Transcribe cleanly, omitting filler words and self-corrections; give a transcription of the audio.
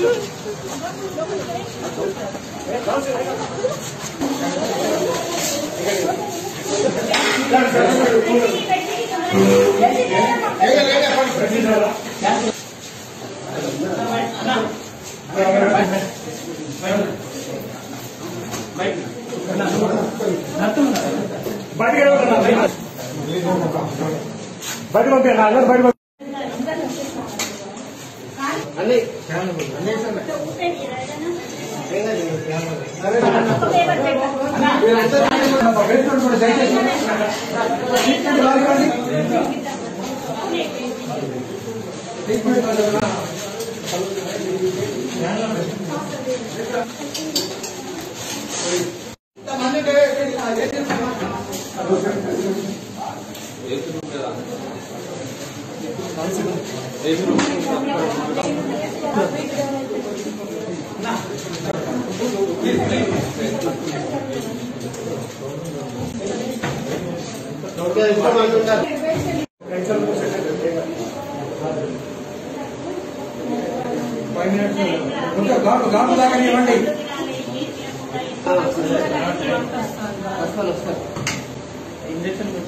बैठ अरे इंजेक्शन